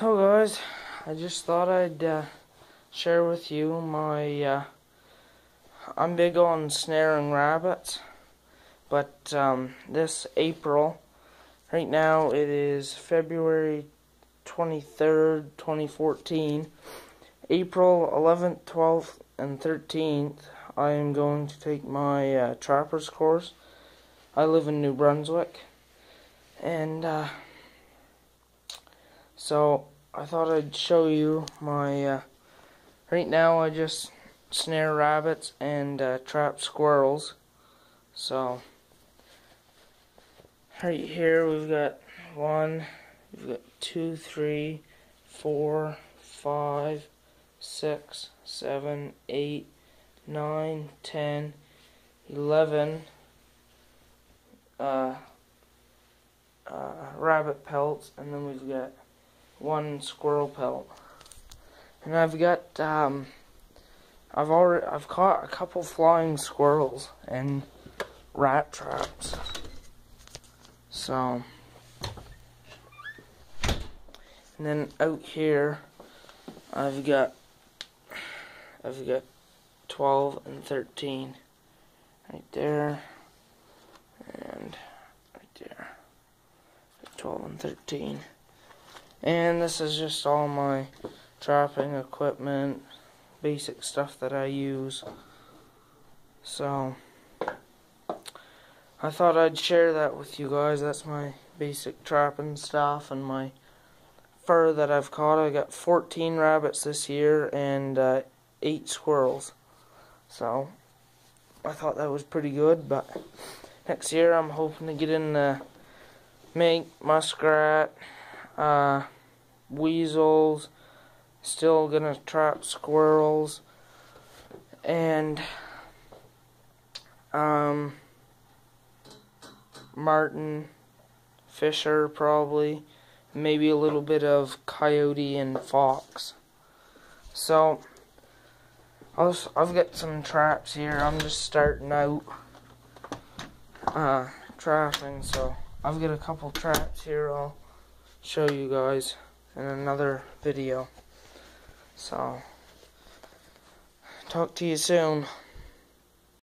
So guys, I just thought I'd share with you my, I'm big on snaring rabbits, but this April, right now it is February 23rd, 2014, April 11th, 12th, and 13th, I am going to take my trapper's course. I live in New Brunswick, and so I thought I'd show you my, right now I just snare rabbits and trap squirrels. So right here we've got one, we've got 2, 3, 4, 5, 6, 7, 8, 9, 10, 11 rabbit pelts, and then we've got one squirrel pelt, and I've got I've caught a couple flying squirrels and rat traps. So, and then out here I've got 12 and 13 right there, and right there, 12 and 13. And this is just all my trapping equipment, basic stuff that I use. So I thought I'd share that with you guys. That's my basic trapping stuff and my fur that I've caught. I got 14 rabbits this year and 8 squirrels. So I thought that was pretty good, but next year I'm hoping to get in the mink, muskrat, weasels, still gonna trap squirrels, and marten, fisher probably, maybe a little bit of coyote and fox. So I've got some traps here. I'm just starting out trapping, so I've got a couple traps here I'll show you guys in another video. So, talk to you soon.